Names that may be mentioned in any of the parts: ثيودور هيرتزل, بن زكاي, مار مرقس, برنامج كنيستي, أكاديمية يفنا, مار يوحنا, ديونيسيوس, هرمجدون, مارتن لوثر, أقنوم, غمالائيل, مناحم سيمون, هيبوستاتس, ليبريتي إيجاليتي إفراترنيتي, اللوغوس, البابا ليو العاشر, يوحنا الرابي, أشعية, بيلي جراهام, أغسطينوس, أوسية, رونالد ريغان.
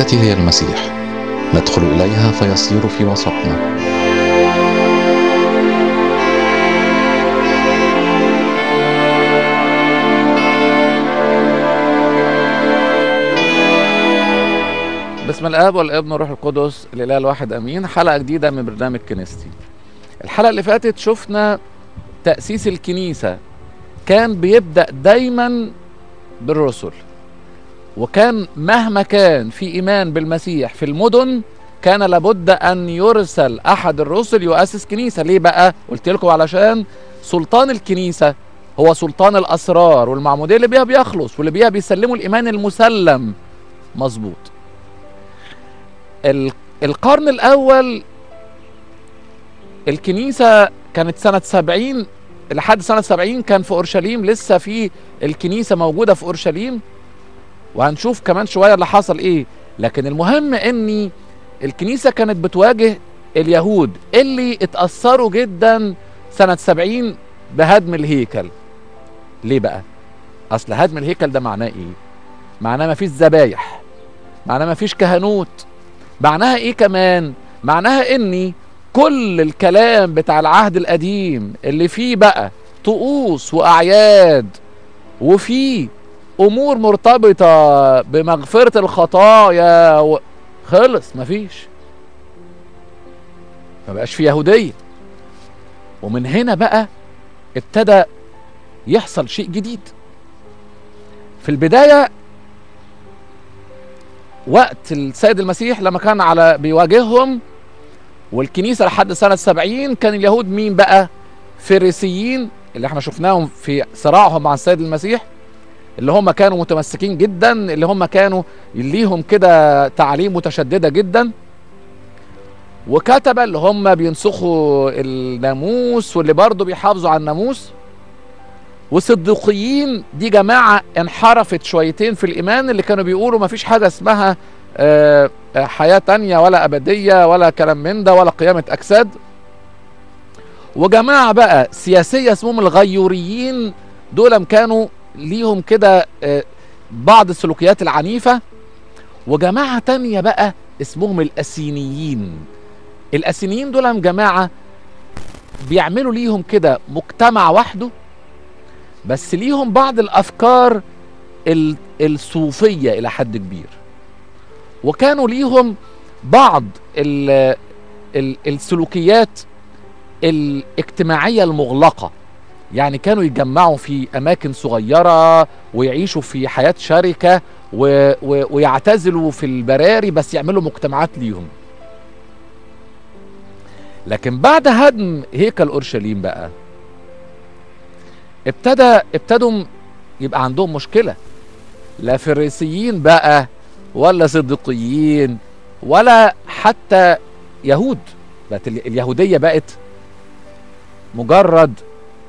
الكنيسة هي المسيح، ندخل إليها فيصير في وسطنا. بسم الآب والابن والروح القدس الإله الواحد أمين. حلقة جديدة من برنامج كنيستي. الحلقة اللي فاتت شفنا تأسيس الكنيسة كان بيبدأ دايما بالرسل، وكان مهما كان في إيمان بالمسيح في المدن كان لابد أن يرسل أحد الرسل يؤسس كنيسة. ليه بقى؟ قلت لكم علشان سلطان الكنيسة هو سلطان الأسرار، والمعمودية اللي بيها بيخلص واللي بيها بيسلموا الإيمان المسلم. مظبوط. القرن الأول الكنيسة كانت سنة 70 لحد سنة 70 كان في أورشليم، لسه في الكنيسة موجودة في أورشليم، وهنشوف كمان شوية اللي حصل إيه. لكن المهم إن الكنيسة كانت بتواجه اليهود اللي اتأثروا جدا سنة 70 بهدم الهيكل. ليه بقى؟ أصل هدم الهيكل ده معناه إيه؟ معناه مفيش ذبايح، معناه مفيش كهنوت، معناها إيه كمان؟ معناها إن كل الكلام بتاع العهد القديم اللي فيه بقى طقوس وأعياد وفيه أمور مرتبطة بمغفرة الخطايا خلص مفيش، مبقاش في يهودية. ومن هنا بقى ابتدى يحصل شيء جديد. في البداية وقت السيد المسيح لما كان على بيواجههم والكنيسة لحد سنة 70 كان اليهود مين بقى؟ فريسيين، اللي احنا شفناهم في صراعهم مع السيد المسيح، اللي هم كانوا متمسكين جدا، اللي هم كانوا ليهم كده تعاليم متشددة جدا، وكتبة اللي هم بينسخوا الناموس واللي برضه بيحافظوا على الناموس، والصدوقيين دي جماعة انحرفت شويتين في الإيمان، اللي كانوا بيقولوا مفيش حاجة اسمها حياة تانية ولا أبدية ولا كلام من ده ولا قيامة أجساد. وجماعة بقى سياسية اسمهم الغيوريين، دول كانوا ليهم كده بعض السلوكيات العنيفة. وجماعة تانية بقى اسمهم الأسينيين. الأسينيين دول جماعة بيعملوا ليهم كده مجتمع وحده، بس ليهم بعض الأفكار الصوفية إلى حد كبير، وكانوا ليهم بعض السلوكيات الاجتماعية المغلقة، يعني كانوا يتجمعوا في أماكن صغيرة ويعيشوا في حياة شركة ويعتزلوا في البراري، بس يعملوا مجتمعات ليهم. لكن بعد هدم هيكل أورشليم بقى ابتدوا يبقى عندهم مشكلة، لا فريسيين بقى ولا صديقيين ولا حتى يهود. بقت اليهودية بقت مجرد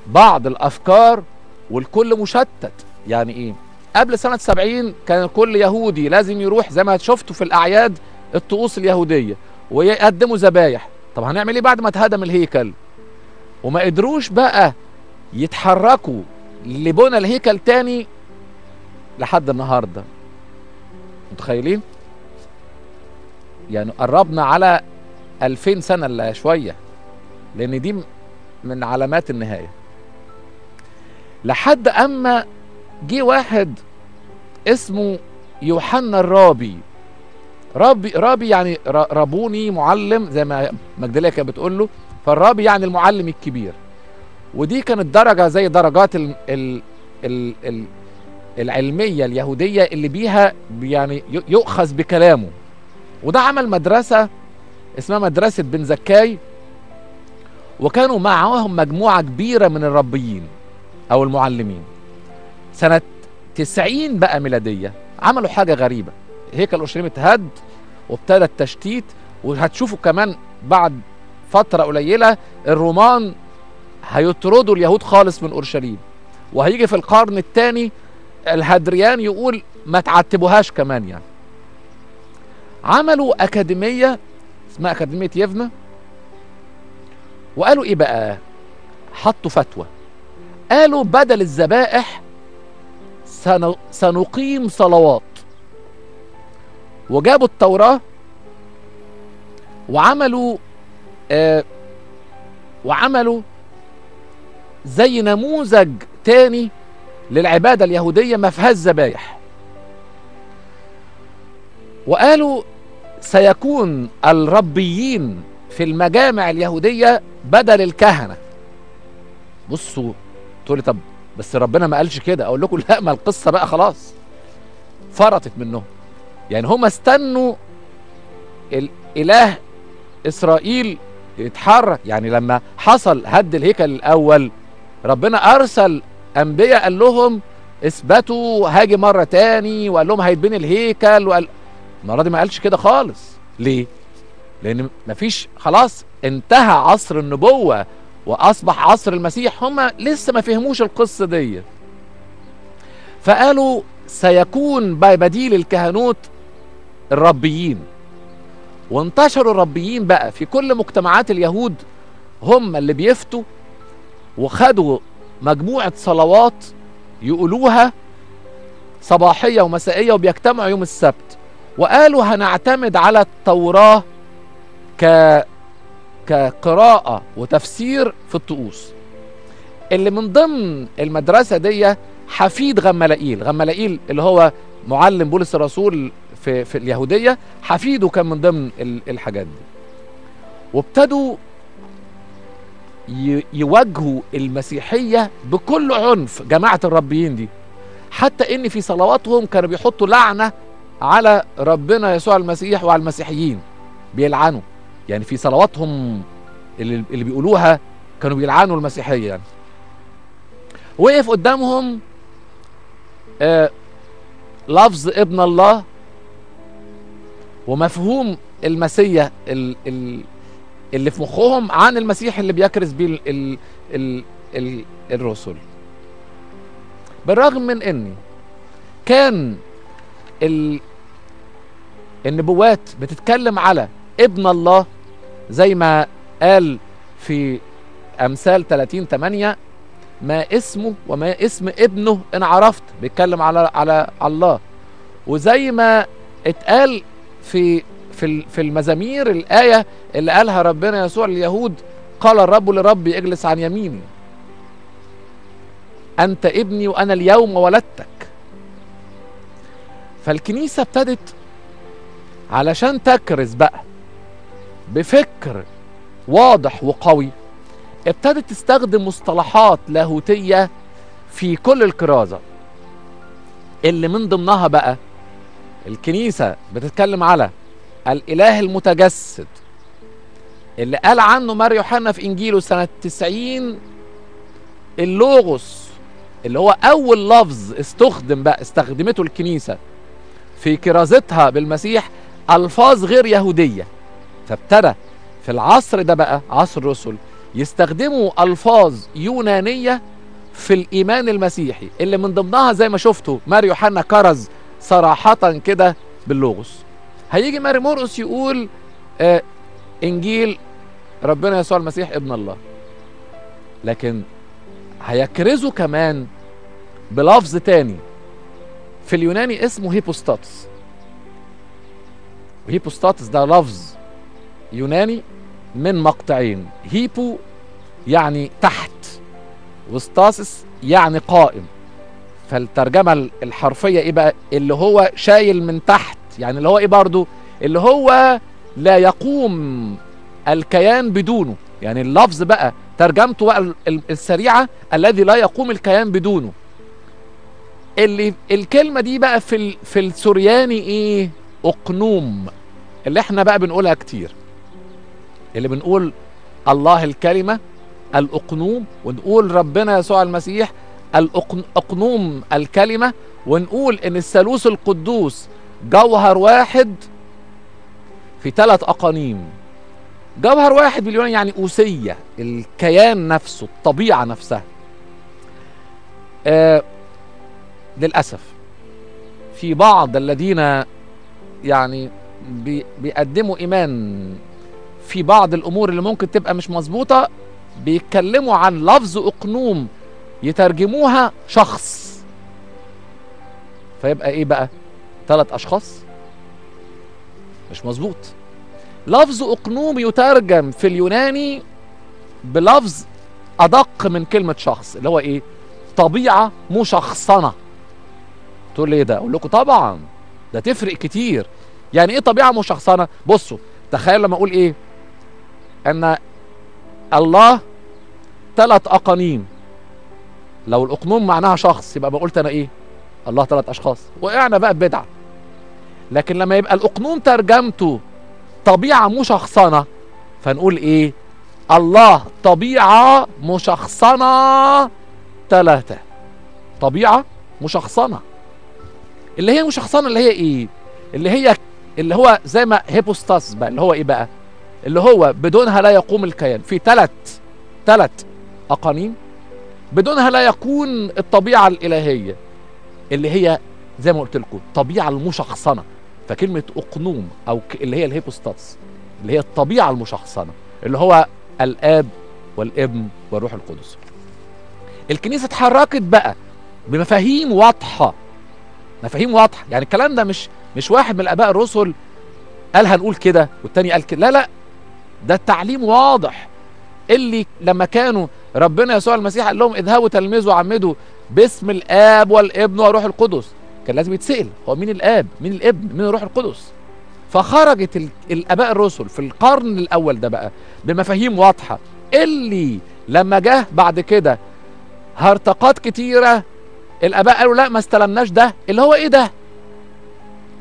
بعض الأفكار والكل مشتت. يعني إيه؟ قبل سنة 70 كان كل يهودي لازم يروح زي ما شفتوا في الأعياد الطقوس اليهودية ويقدموا ذبايح. طب هنعمل إيه بعد ما اتهدم الهيكل؟ وما قدروش بقى يتحركوا لبنى الهيكل تاني لحد النهارده. متخيلين؟ يعني قربنا على 2000 سنه الا شويه، لان دي من علامات النهايه. لحد اما جه واحد اسمه يوحنا الرابي. رابي يعني ربوني معلم، زي ما مجدليه كانت بتقول له، فالرابي يعني المعلم الكبير. ودي كانت درجة زي درجات العلمية اليهودية اللي بيها يعني يؤخذ بكلامه. وده عمل مدرسة اسمها مدرسة بن زكاي، وكانوا معاهم مجموعة كبيرة من الربيين أو المعلمين. سنة 90 بقى ميلادية عملوا حاجة غريبة. هيكل أورشليم اتهد وابتدى التشتيت، وهتشوفوا كمان بعد فترة قليلة الرومان هيطردوا اليهود خالص من أورشليم، وهيجي في القرن الثاني الهدريان يقول ما تعتبوهاش كمان. يعني عملوا أكاديمية اسمها أكاديمية يفنا، وقالوا إيه بقى؟ حطوا فتوى قالوا بدل الذبائح سنقيم صلوات، وجابوا التوراة وعملوا زي نموذج تاني للعبادة اليهودية ما فيهاش ذبايح، وقالوا سيكون الربيين في المجامع اليهودية بدل الكهنة. بصوا تقول لي طب بس ربنا ما قالش كده، اقول لكم لا، ما القصة بقى خلاص فرطت منهم. يعني هم استنوا الإله إسرائيل يتحرك. يعني لما حصل هد الهيكل الأول ربنا أرسل أنبياء قال لهم اثبتوا هاجي مرة تاني، وقال لهم هيتبني الهيكل، وقال المرة دي ما قالش كده خالص. ليه؟ لأن مفيش، خلاص انتهى عصر النبوة وأصبح عصر المسيح. هما لسه ما فهموش القصة دي، فقالوا سيكون بديل الكهنوت الربيين. وانتشروا الربيين بقى في كل مجتمعات اليهود، هم اللي بيفتوا وخدوا مجموعة صلوات يقولوها صباحية ومسائية وبيجتمعوا يوم السبت، وقالوا هنعتمد على التوراة كقراءة وتفسير في الطقوس. اللي من ضمن المدرسة دي حفيد غمالائيل. غمالائيل اللي هو معلم بولس الرسول في اليهودية، حفيده كان من ضمن الحاجات دي. وابتدوا يواجهوا المسيحية بكل عنف، جماعة الربيين دي، حتى ان في صلواتهم كانوا بيحطوا لعنة على ربنا يسوع المسيح وعلى المسيحيين، بيلعنوا. يعني في صلواتهم اللي بيقولوها كانوا بيلعنوا المسيحية. يعني وقف قدامهم لفظ ابن الله ومفهوم المسيح اللي في مخهم عن المسيح اللي بيكرز بيه الرسل. بالرغم من ان كان النبوات بتتكلم على ابن الله زي ما قال في امثال 30:8 ما اسمه وما اسم ابنه ان عرفت، بيتكلم على الله. وزي ما اتقال في المزامير، الآية اللي قالها ربنا يسوع لليهود قال الرب لربي اجلس عن يميني أنت ابني وأنا اليوم ولدتك. فالكنيسة ابتدت علشان تكرز بقى بفكر واضح وقوي، ابتدت تستخدم مصطلحات لاهوتية في كل الكرازة، اللي من ضمنها بقى الكنيسة بتتكلم على الإله المتجسد اللي قال عنه مار يوحنا في إنجيله سنة 90 اللوغوس، اللي هو أول لفظ استخدمته الكنيسة في كرازتها بالمسيح ألفاظ غير يهودية. فابتدى في العصر ده بقى، عصر الرسل، يستخدموا ألفاظ يونانية في الإيمان المسيحي، اللي من ضمنها زي ما شفتوا مار يوحنا كرز صراحة كده باللوغوس. هيجي مار مرقس يقول إنجيل ربنا يسوع المسيح ابن الله، لكن هيكرزه كمان بلفظ تاني في اليوناني اسمه هيبوستاتس. وهيبوستاتس ده لفظ يوناني من مقطعين، هيبو يعني تحت وستاسس يعني قائم. فالترجمة الحرفية ايه بقى؟ اللي هو شايل من تحت، يعني اللي هو ايه برضو؟ اللي هو لا يقوم الكيان بدونه. يعني اللفظ بقى ترجمته بقى السريعة الذي لا يقوم الكيان بدونه. اللي الكلمة دي بقى في السورياني ايه؟ اقنوم، اللي احنا بقى بنقولها كتير، اللي بنقول الله الكلمة الاقنوم، ونقول ربنا يسوع المسيح الاقنوم الكلمة، ونقول ان الثالوث القدوس جوهر واحد في 3 أقانيم. جوهر واحد باليوناني يعني أوسية، الكيان نفسه، الطبيعة نفسها. للأسف في بعض الذين يعني بيقدموا إيمان في بعض الأمور اللي ممكن تبقى مش مظبوطة، بيتكلموا عن لفظ أقنوم يترجموها شخص، فيبقى إيه بقى؟ 3 أشخاص مش مظبوط. لفظ أقنوم يترجم في اليوناني بلفظ أدق من كلمة شخص، اللي هو إيه؟ طبيعة مشخصنة. تقول لي إيه ده؟ أقول لكم طبعًا ده تفرق كتير. يعني إيه طبيعة مشخصنة؟ بصوا، تخيل لما أقول إيه؟ أن الله 3 أقانيم. لو الأقنوم معناها شخص يبقى ما قلت أنا إيه؟ الله 3 أشخاص، وقعنا بقى ببدعة. لكن لما يبقى الأقنوم ترجمته طبيعة مشخصنة، فنقول إيه؟ الله طبيعة مشخصنة 3. طبيعة مشخصنة. اللي هي مشخصنة اللي هي إيه؟ اللي هو زي ما هيبوستاس بقى، اللي هو إيه بقى؟ اللي هو بدونها لا يقوم الكيان. في 3 أقانيم بدونها لا يكون الطبيعة الإلهية، اللي هي زي ما قلت لكم الطبيعة المشخصنة. فكلمة أقنوم أو اللي هي الهيبوستاتس، اللي هي الطبيعة المشخصنة، اللي هو الآب والابن والروح القدس. الكنيسة اتحركت بقى بمفاهيم واضحة، مفاهيم واضحة. يعني الكلام ده مش واحد من الآباء الرسل قال هنقول كده والتاني قال كده، لا لا، ده التعليم واضح. اللي لما كانوا ربنا يسوع المسيح قال لهم اذهبوا تلمذوا وعمدوا باسم الآب والابن والروح القدس، كان لازم يتسأل هو مين الآب؟ مين الابن؟ مين الروح القدس؟ فخرجت الآباء الرسل في القرن الأول ده بقى بمفاهيم واضحة، اللي لما جه بعد كده هرطقات كتيرة الآباء قالوا لا ما استلمناش ده، اللي هو إيه ده؟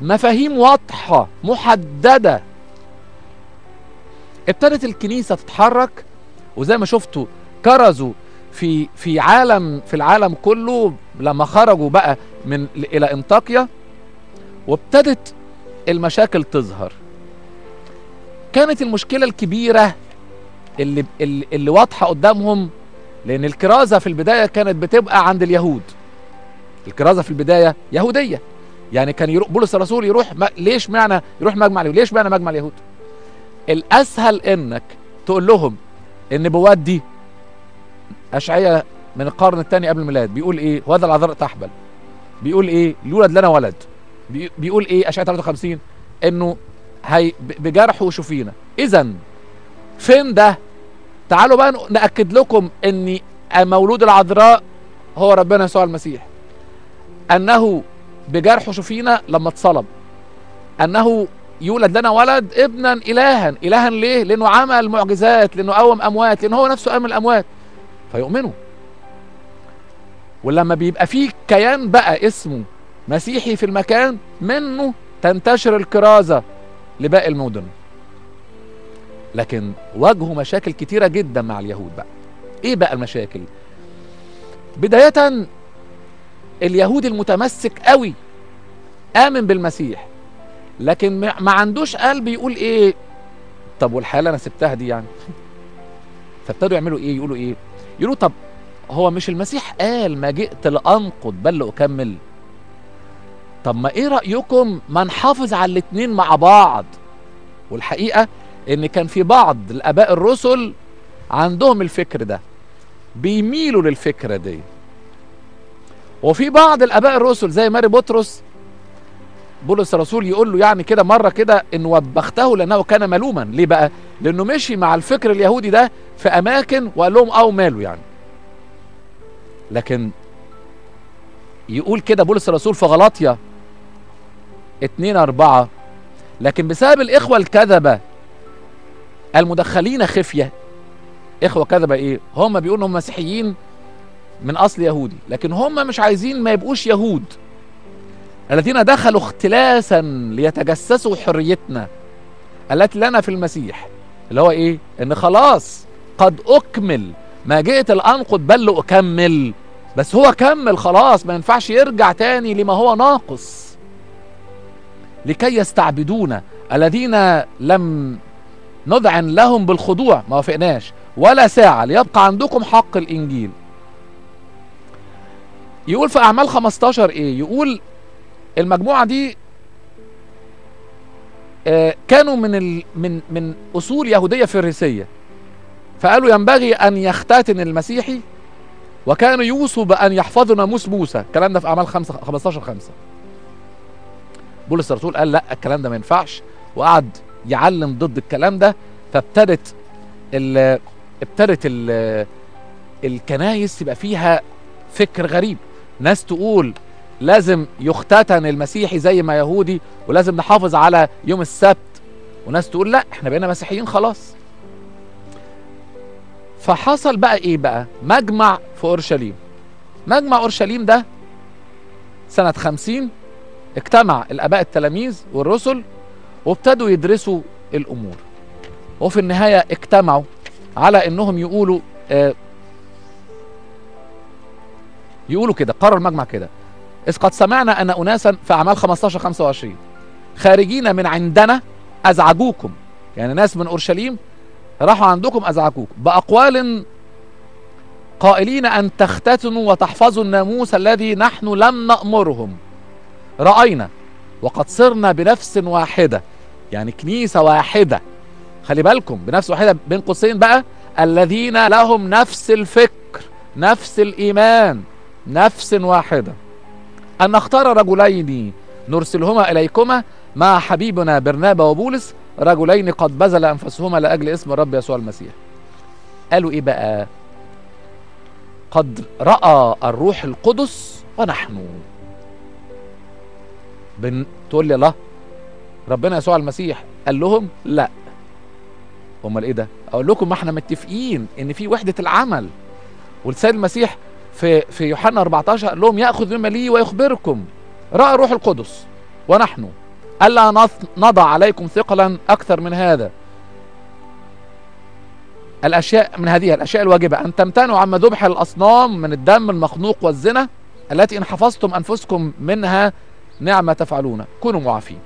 مفاهيم واضحة محددة. ابتدت الكنيسة تتحرك، وزي ما شفتوا كرزوا في العالم كله لما خرجوا بقى من الى انطاكيا، وابتدت المشاكل تظهر. كانت المشكله الكبيره اللي واضحه قدامهم، لان الكرازه في البدايه كانت بتبقى عند اليهود. الكرازه في البدايه يهوديه، يعني كان بولس الرسول يروح ليش معنى يروح مجمع اليهود؟ ليش معنى مجمع اليهود؟ الاسهل انك تقول لهم النبوات دي أشعية من القرن الثاني قبل الميلاد بيقول ايه؟ وهذا العذراء تحبل. بيقول ايه؟ ليولد لنا ولد. بيقول ايه؟ أشعية 53 انه هي بجرحه شفينا. اذا فين ده؟ تعالوا بقى ناكد لكم ان مولود العذراء هو ربنا يسوع المسيح، انه بجرحه شفينا لما اتصلب، انه يولد لنا ولد ابنا الها. الها ليه؟ لانه عمل معجزات، لانه قوم اموات، لانه هو نفسه قام الاموات، فيؤمنوا. ولما بيبقى فيه كيان بقى اسمه مسيحي في المكان، منه تنتشر الكرازة لباقي المدن. لكن واجهوا مشاكل كتيرة جدا مع اليهود بقى. ايه بقى المشاكل؟ بداية اليهود المتمسك قوي آمن بالمسيح، لكن ما عندوش قلب يقول ايه؟ طب والحالة انا سبتها دي يعني؟ فابتدوا يعملوا ايه؟ يقولوا ايه؟ يقولوا طب هو مش المسيح قال ما جئت لأنقض بل لأكمل؟ طب ما ايه رأيكم ما نحافظ على الاتنين مع بعض؟ والحقيقة ان كان في بعض الآباء الرسل عندهم الفكر ده، بيميلوا للفكرة دي. وفي بعض الآباء الرسل زي مار بطرس، بولس الرسول يقول له يعني كده مرة كده إن وبخته لأنه كان ملوما. ليه بقى؟ لأنه مشي مع الفكر اليهودي ده في أماكن وقال لهم أو ماله يعني. لكن يقول كده بولس الرسول في غلاطيا 2:4 لكن بسبب الإخوة الكذبة المدخلين خفية. إخوة كذبة إيه؟ هم بيقولوا هم مسيحيين من أصل يهودي، لكن هم مش عايزين ما يبقوش يهود، الذين دخلوا اختلاسا ليتجسسوا حريتنا التي لنا في المسيح. اللي هو ايه؟ ان خلاص قد اكمل، ما جئت لانقض بل لاكمل. بس هو كمل خلاص، ما ينفعش يرجع تاني لما هو ناقص. لكي يستعبدونا الذين لم نذعن لهم بالخضوع، ما وافقناش ولا ساعة، ليبقى عندكم حق الانجيل. يقول في اعمال 15 ايه؟ يقول المجموعة دي كانوا من أصول يهودية فريسية، فقالوا ينبغي أن يختتن المسيحي، وكانوا يوصوا بأن يحفظوا ناموس موسى. الكلام ده في أعمال 15:5. بولس الرسول قال لا الكلام ده ما ينفعش، وقعد يعلم ضد الكلام ده. فابتدت الكنايس يبقى فيها فكر غريب، ناس تقول لازم يختتن المسيحي زي ما يهودي ولازم نحافظ على يوم السبت، وناس تقول لا احنا بقينا مسيحيين خلاص. فحصل بقى ايه بقى؟ مجمع في اورشليم. مجمع اورشليم ده سنة 50 اجتمع الاباء التلاميذ والرسل وابتدوا يدرسوا الامور، وفي النهاية اجتمعوا على انهم يقولوا كده. قرر المجمع كده: إذ قد سمعنا أن أناسا في أعمال 15-25 خارجين من عندنا أزعجوكم، يعني ناس من أورشليم راحوا عندكم أزعجوكم، بأقوال قائلين أن تختتنوا وتحفظوا الناموس الذي نحن لم نأمرهم. رأينا وقد صرنا بنفس واحدة، يعني كنيسة واحدة، خلي بالكم بنفس واحدة بين قوسين بقى، الذين لهم نفس الفكر نفس الإيمان نفس واحدة، أن نختار رجلين نرسلهما إليكما مع حبيبنا برنابا وبولس، رجلين قد بذل أنفسهما لأجل اسم الرب يسوع المسيح. قالوا إيه بقى؟ قد رأى الروح القدس ونحن تقول لي الله ربنا يسوع المسيح قال لهم لا. أمال إيه ده؟ أقول لكم ما إحنا متفقين إن في وحدة العمل، والسيد المسيح في يوحنا 14 قال لهم يأخذ مما لي ويخبركم. رأى الروح القدس ونحن ألا نضع عليكم ثقلا أكثر من هذا، الأشياء من هذه الأشياء الواجبة، أن تمتنعوا عما ذبح الأصنام من الدم المخنوق والزنا، التي إن حفظتم أنفسكم منها نعمة تفعلون، كونوا معافين.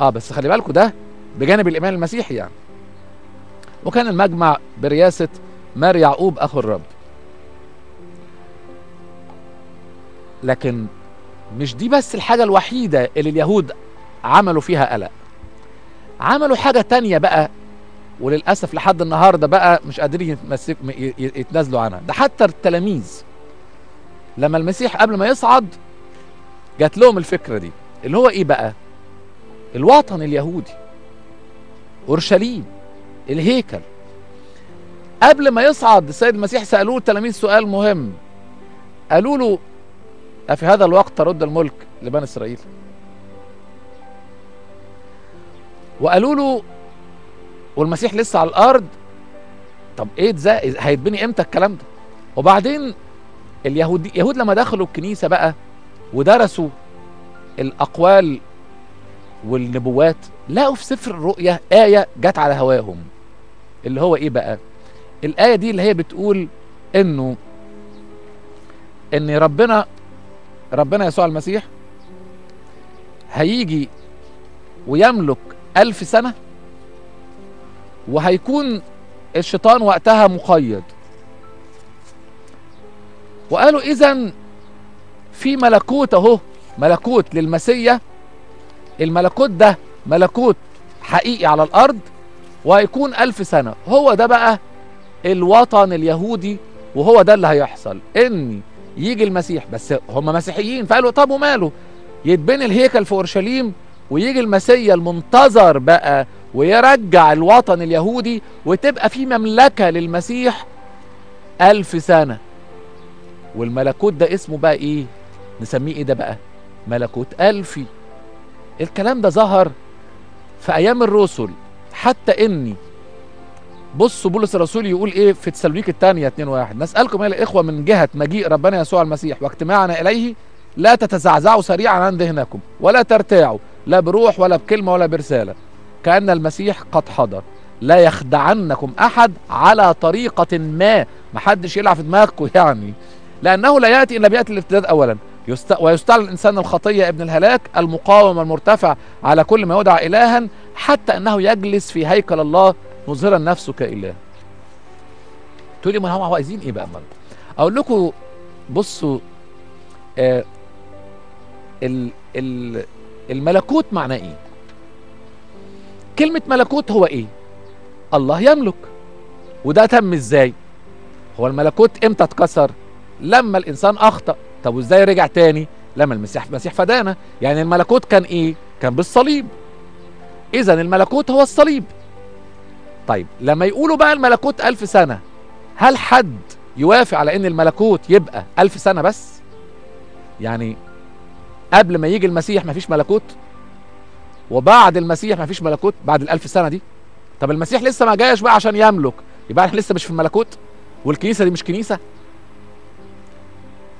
بس خلي بالكم ده بجانب الإيمان المسيحي يعني. وكان المجمع برئاسة مار يعقوب أخو الرب. لكن مش دي بس الحاجة الوحيدة اللي اليهود عملوا فيها قلق، عملوا حاجة تانية بقى، وللأسف لحد النهاردة بقى مش قادرين يتنازلوا عنها. ده حتى التلاميذ لما المسيح قبل ما يصعد جات لهم الفكرة دي، اللي هو ايه بقى؟ الوطن اليهودي، اورشليم، الهيكل. قبل ما يصعد السيد المسيح سألوه التلاميذ سؤال مهم، قالوا له: أفي هذا الوقت ترد الملك لبني إسرائيل؟ وقالوا له والمسيح لسه على الأرض، طب إيه هيتبني إمتى الكلام ده؟ وبعدين اليهود لما دخلوا الكنيسة بقى ودرسوا الأقوال والنبوات، لقوا في سفر الرؤيا آية جت على هواهم، اللي هو إيه بقى؟ الآية دي اللي هي بتقول إنه إن ربنا يسوع المسيح هيجي ويملك 1000 سنة، وهيكون الشيطان وقتها مقيد. وقالوا إذن في ملكوت اهو، ملكوت للمسيح، الملكوت ده ملكوت حقيقي على الأرض وهيكون 1000 سنة. هو ده بقى الوطن اليهودي، وهو ده اللي هيحصل، إني يجي المسيح. بس هم مسيحيين فقالوا طب وماله، يتبني الهيكل في اورشليم ويجي المسيح المنتظر بقى ويرجع الوطن اليهودي وتبقى في مملكه للمسيح 1000 سنه. والملكوت ده اسمه بقى ايه؟ نسميه ايه ده بقى؟ ملكوت ألفي. الكلام ده ظهر في ايام الرسل، حتى اني بصوا بولس الرسول يقول ايه في تسالونيك الثانيه 2:1: نسالكم ايها الاخوه من جهه مجيء ربنا يسوع المسيح واجتماعنا اليه، لا تتزعزعوا سريعا عن ذهنكم ولا ترتاعوا، لا بروح ولا بكلمه ولا برساله، كأن المسيح قد حضر، لا يخدعنكم احد على طريقه ما حدش يلعب في دماغكم يعني، لانه لا ياتي الا بياتي الارتداد اولا، ويستعلن الانسان الخطيه ابن الهلاك المقاوم المرتفع على كل ما يدعى الها، حتى انه يجلس في هيكل الله مظهرا نفسه كإله. تقول لي ما هم عايزين ايه بقى؟ اقول لكم بصوا، الملكوت معناه ايه؟ كلمة ملكوت هو ايه؟ الله يملك. وده تم ازاي؟ هو الملكوت امتى اتكسر؟ لما الانسان اخطأ. طب وازاي رجع تاني؟ لما المسيح فدانا. يعني الملكوت كان ايه؟ كان بالصليب. إذا الملكوت هو الصليب. طيب لما يقولوا بقى الملكوت 1000 سنة، هل حد يوافق على إن الملكوت يبقى 1000 سنة بس؟ يعني قبل ما يجي المسيح مفيش ملكوت، وبعد المسيح مفيش ملكوت بعد 1000 سنة دي. طب المسيح لسه ما جاش بقى عشان يملك، يبقى احنا لسه مش في الملكوت، والكنيسة دي مش كنيسة.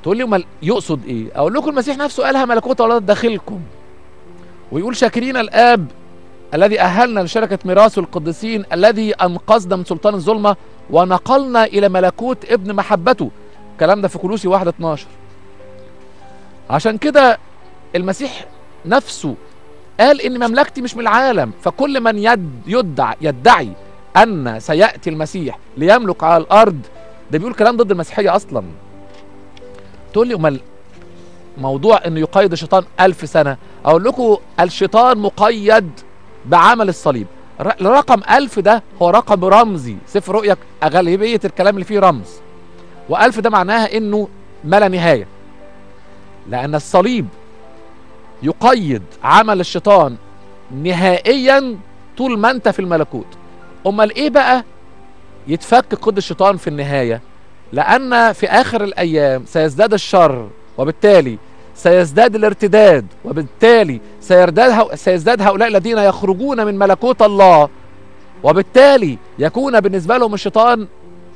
تقول لي امال يقصد ايه؟ اقول لكم المسيح نفسه قالها: ملكوت الله داخلكم. ويقول: شاكرين الاب الذي اهلنا لشركة ميراث القديسين، الذي انقذنا من سلطان الظلمة ونقلنا الى ملكوت ابن محبته. الكلام ده في كولوسي 1:12. عشان كده المسيح نفسه قال ان مملكتي مش من العالم، فكل من يدعي ان سياتي المسيح ليملك على الارض ده بيقول كلام ضد المسيحيه اصلا. تقول لي امال موضوع انه يقيد الشيطان 1000 سنه؟ اقول لكم الشيطان مقيد بعمل الصليب. الرقم 1000 ده هو رقم رمزي، سفر رؤيا اغلبيه الكلام اللي فيه رمز، و1000 ده معناها انه ما لا نهايه، لان الصليب يقيد عمل الشيطان نهائيا طول ما انت في الملكوت. امال ايه بقى يتفك قيد الشيطان في النهايه؟ لان في اخر الايام سيزداد الشر، وبالتالي سيزداد الارتداد، وبالتالي سيزداد هؤلاء الذين يخرجون من ملكوت الله، وبالتالي يكون بالنسبه لهم الشيطان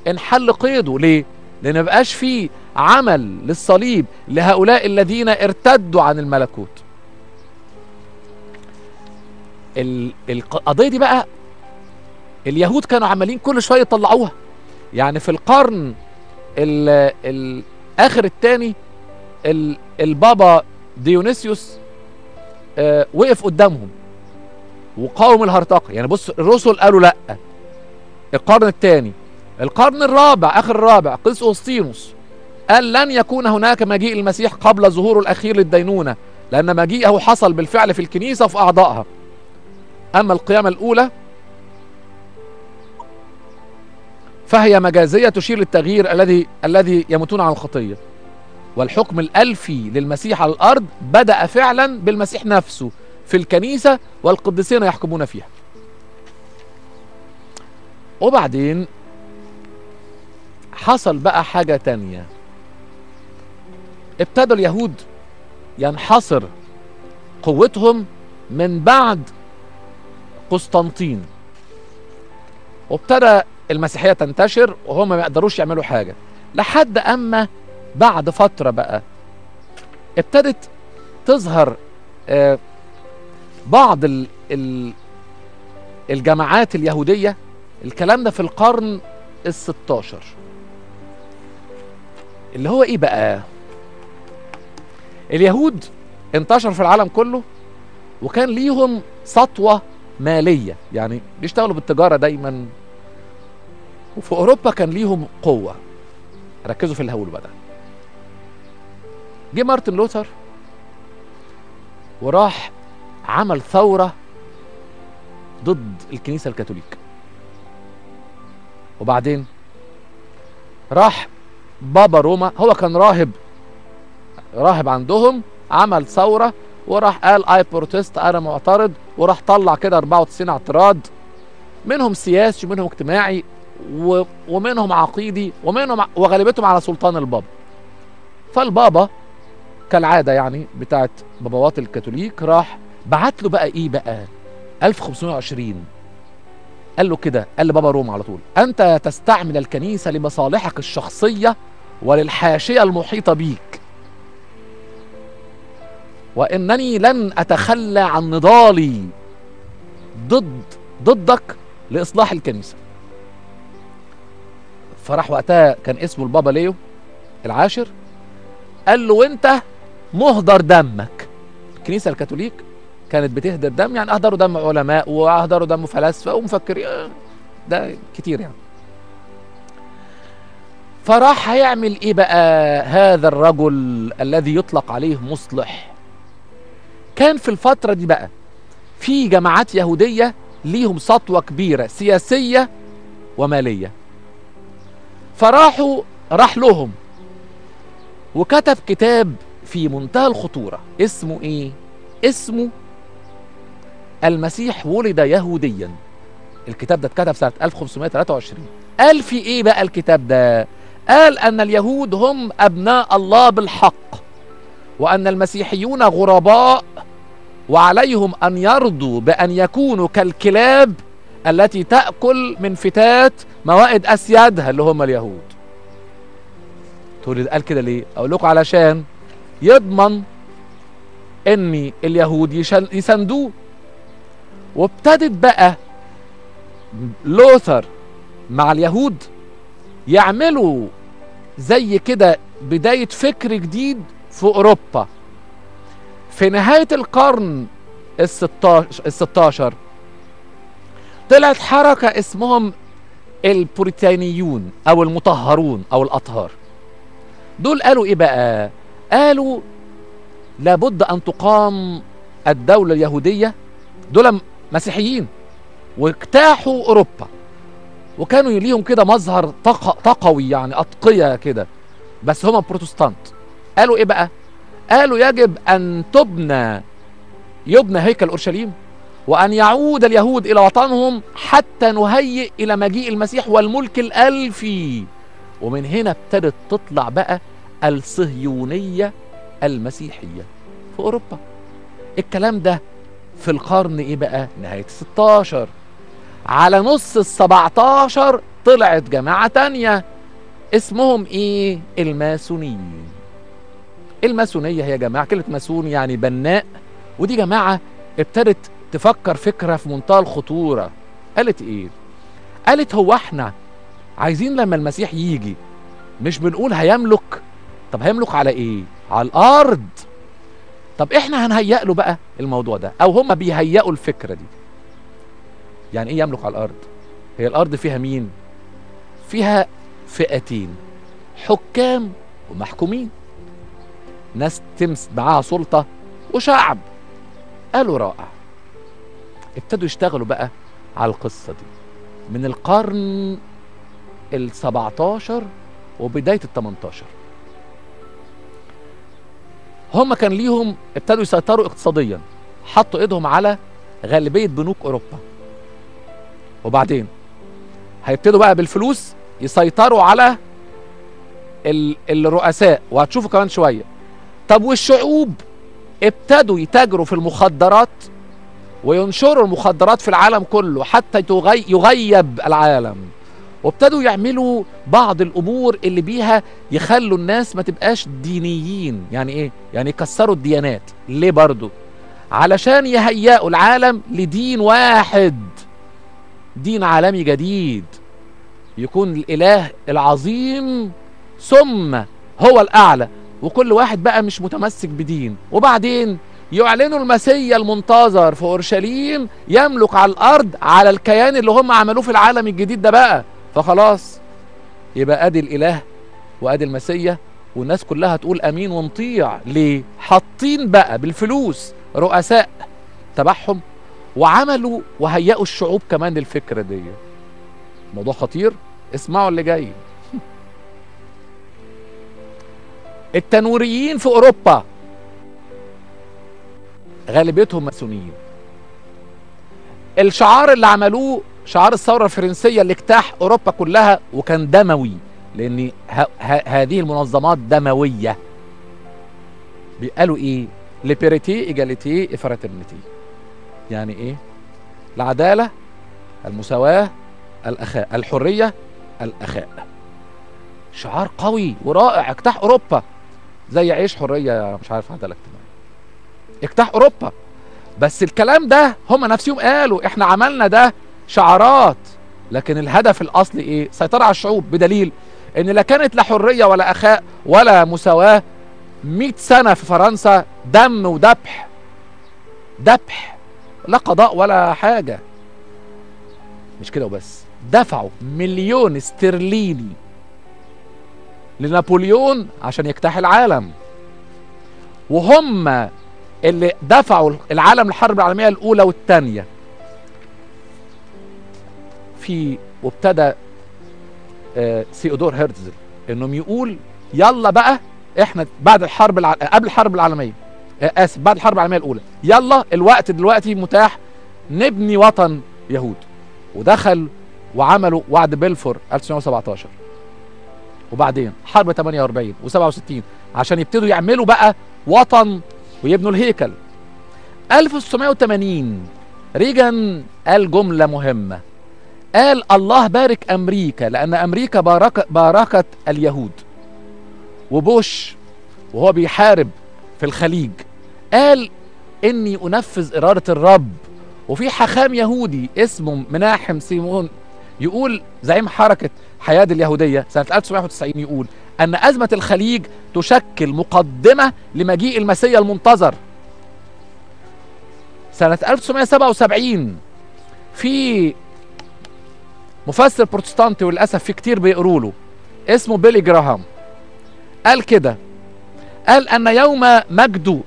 انحل قيده. ليه؟ لان ما بقاش فيه عمل للصليب لهؤلاء الذين ارتدوا عن الملكوت. القضيه دي بقى اليهود كانوا عمالين كل شويه يطلعوها. يعني في القرن الاخر الثاني البابا ديونيسيوس وقف قدامهم وقاوم الهرطقه. يعني بص، الرسل قالوا لا. القرن الثاني، القرن الرابع، اخر الرابع، قس أغسطينوس قال: لن يكون هناك مجيء المسيح قبل ظهوره الاخير للدينونه، لان مجيئه حصل بالفعل في الكنيسه وفي اعضائها. اما القيامه الاولى فهي مجازيه تشير للتغيير الذي يموتون عن الخطيه. والحكم الالفي للمسيح على الارض بدا فعلا بالمسيح نفسه في الكنيسه والقديسين يحكمون فيها. وبعدين حصل بقى حاجه تانيه. ابتدوا اليهود ينحصر قوتهم من بعد قسطنطين، وابتدى المسيحيه تنتشر وهم ما يقدروش يعملوا حاجه، لحد اما بعد فتره بقى ابتدت تظهر بعض الجماعات اليهوديه. الكلام ده في القرن ال16، اللي هو ايه بقى؟ اليهود انتشروا في العالم كله، وكان ليهم سطوه ماليه، يعني بيشتغلوا بالتجاره دايما، وفي اوروبا كان ليهم قوه. ركزوا في اللي هقوله بقى. جه مارتن لوثر وراح عمل ثوره ضد الكنيسه الكاثوليك، وبعدين راح بابا روما، هو كان راهب عندهم، عمل ثوره وراح قال: اي بروتست، انا معترض، وراح طلع كده 94 اعتراض، منهم سياسي ومنهم اجتماعي ومنهم عقيدي ومنهم، وغالبتهم على سلطان البابا. فالبابا كالعاده يعني بتاعت باباوات الكاثوليك راح بعت له بقى ايه بقى 1520، قال له كده، قال لبابا روما على طول: انت تستعمل الكنيسه لمصالحك الشخصيه وللحاشيه المحيطه بيك، وانني لن اتخلى عن نضالي ضدك لاصلاح الكنيسه. فراح وقتها كان اسمه البابا ليو العاشر، قال له: وانت مهدر دمك. الكنيسه الكاثوليك كانت بتهدر دم، يعني اهدروا دم علماء واهدروا دم فلاسفه ومفكرين، ده كتير يعني. فراح هيعمل ايه بقى هذا الرجل الذي يطلق عليه مصلح؟ كان في الفتره دي بقى في جماعات يهوديه ليهم سطوه كبيره سياسيه وماليه، راح لهم وكتب كتاب في منتهى الخطوره، اسمه ايه؟ اسمه المسيح ولد يهوديا. الكتاب ده اتكتب سنة 1523. قال في ايه بقى الكتاب ده؟ قال ان اليهود هم ابناء الله بالحق، وان المسيحيون غرباء، وعليهم ان يرضوا بان يكونوا كالكلاب التي تأكل من فتات موائد اسيادها اللي هم اليهود. تقول قال كده ليه؟ اقول لكم علشان يضمن ان اليهود يساندوه. وابتدت بقى لوثر مع اليهود يعملوا زي كده بداية فكر جديد في أوروبا. في نهاية القرن الستاشر طلعت حركة اسمهم البوريتانيون أو المطهرون أو الأطهار. دول قالوا إيه بقى؟ قالوا لابد أن تقام الدولة اليهودية. دول مسيحيين واجتاحوا أوروبا وكانوا ليهم كده مظهر تقوي، يعني أتقية كده، بس هم بروتستانت. قالوا إيه بقى؟ قالوا يجب أن يبنى هيكل أورشليم، وأن يعود اليهود إلى وطنهم حتى نهيئ إلى مجيء المسيح والملك الألفي. ومن هنا ابتدت تطلع بقى الصهيونية المسيحية في أوروبا. الكلام ده في القرن إيه بقى؟ نهاية 16. على نص 17 طلعت جماعة تانية اسمهم إيه؟ الماسونيين. الماسونية هي جماعة، كلمة ماسون يعني بناء، ودي جماعة ابتدت تفكر فكرة في منتهى الخطورة. قالت إيه؟ قالت هو إحنا عايزين لما المسيح يجي مش بنقول هيملك، طب هيملك على إيه؟ على الأرض. طب إحنا هنهيأ له بقى الموضوع ده، أو هم بيهيأوا الفكرة دي. يعني إيه يملك على الأرض؟ هي الأرض فيها مين؟ فيها فئتين، حكام ومحكومين، ناس تمس معاها سلطة وشعب. قالوا رائع. ابتدوا يشتغلوا بقى على القصة دي من القرن ال17 وبداية ال18. هم كان ليهم، ابتدوا يسيطروا اقتصاديا، حطوا ايدهم على غالبية بنوك أوروبا. وبعدين هيبتدوا بقى بالفلوس يسيطروا على الرؤساء، وهتشوفوا كمان شوية. طب والشعوب؟ ابتدوا يتاجروا في المخدرات وينشروا المخدرات في العالم كله حتى يغيب العالم. وابتدوا يعملوا بعض الأمور اللي بيها يخلوا الناس ما تبقاش دينيين. يعني إيه؟ يعني يكسروا الديانات. ليه برضو؟ علشان يهيئوا العالم لدين واحد، دين عالمي جديد، يكون الإله العظيم ثم هو الأعلى، وكل واحد بقى مش متمسك بدين. وبعدين يعلنوا المسيا المنتظر في أورشليم يملك على الأرض، على الكيان اللي هم عملوه في العالم الجديد ده بقى. فخلاص يبقى أدي الإله وأدي المسيا، والناس كلها تقول أمين ونطيع. ليه؟ حاطين بقى بالفلوس رؤساء تبعهم، وعملوا وهيئوا الشعوب كمان للفكرة دي. موضوع خطير، اسمعوا اللي جاي. التنويريين في أوروبا غالبيتهم ماسونيين. الشعار اللي عملوه شعار الثورة الفرنسية اللي اجتاح أوروبا كلها، وكان دموي، لأن هذه المنظمات دموية. بيقالوا إيه؟ ليبريتي إيجاليتي إفراترنيتي. يعني إيه؟ العدالة، المساواة، الأخاء، الحرية، الأخاء. شعار قوي ورائع اجتاح أوروبا، زي عيش حرية، مش عارف، عدالة اجتماعية، اجتاح أوروبا. بس الكلام ده هم نفسهم قالوا إحنا عملنا ده شعارات، لكن الهدف الأصلي إيه؟ سيطرة على الشعوب، بدليل إن لا كانت لا حرية ولا أخاء ولا مساواة. 100 سنة في فرنسا دم وذبح، ذبح، لا قضاء ولا حاجة. مش كده وبس، دفعوا 1,000,000 استرليني لنابليون عشان يجتاح العالم، وهم اللي دفعوا العالم للحرب العالمية الأولى والثانية. وابتدى ثيودور هيرتزل انهم يقول يلا بقى احنا بعد الحرب قبل الحرب العالمية، اسف، بعد الحرب العالمية الأولى، يلا الوقت دلوقتي متاح نبني وطن يهود. ودخل وعملوا وعد بلفور 1917 وبعدين حرب 48 و67 عشان يبتدوا يعملوا بقى وطن ويبنوا الهيكل. 1980 ريغان قال جملة مهمة، قال الله بارك أمريكا لأن أمريكا باركت اليهود. وبوش وهو بيحارب في الخليج قال إني أنفذ إرادة الرب. وفي حاخام يهودي اسمه مناحم سيمون يقول زعيم حركة حياد اليهودية سنة 1991 يقول أن أزمة الخليج تشكل مقدمة لمجيء المسيح المنتظر. سنة 1977 في مفسر بروتستانتي وللأسف في كتير بيقروا له اسمه بيلي جراهام قال كده، قال أن يوم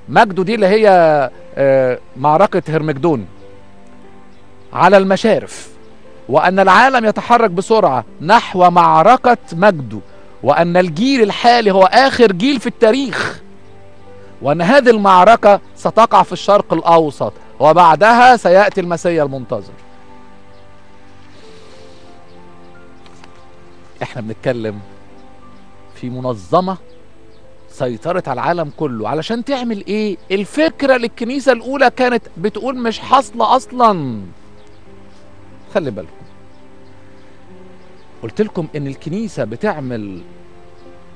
مجدو دي اللي هي معركة هرمجدون على المشارف، وأن العالم يتحرك بسرعة نحو معركة مجده، وأن الجيل الحالي هو آخر جيل في التاريخ، وأن هذه المعركة ستقع في الشرق الأوسط وبعدها سيأتي المسيح المنتظر. احنا بنتكلم في منظمة سيطرت على العالم كله علشان تعمل ايه؟ الفكرة للكنيسة الأولى كانت بتقول مش حاصلة أصلاً. خلي بالكم قلت لكم ان الكنيسة بتعمل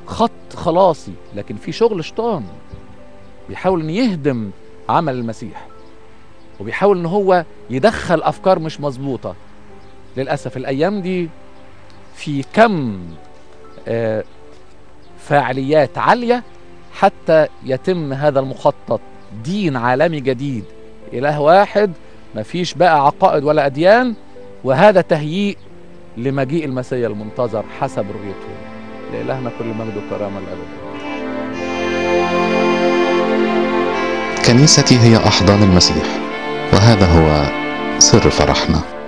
خط خلاصي، لكن في شغل شيطان بيحاول ان يهدم عمل المسيح وبيحاول ان هو يدخل افكار مش مظبوطة. للأسف الايام دي في كم فاعليات عالية حتى يتم هذا المخطط، دين عالمي جديد، اله واحد، مفيش بقى عقائد ولا اديان، وهذا تهيئ لمجيء المسيح المنتظر حسب رؤيته. لإلهنا كل مجد وكرامة الأبد. كنيستي هي أحضان المسيح، وهذا هو سر فرحنا.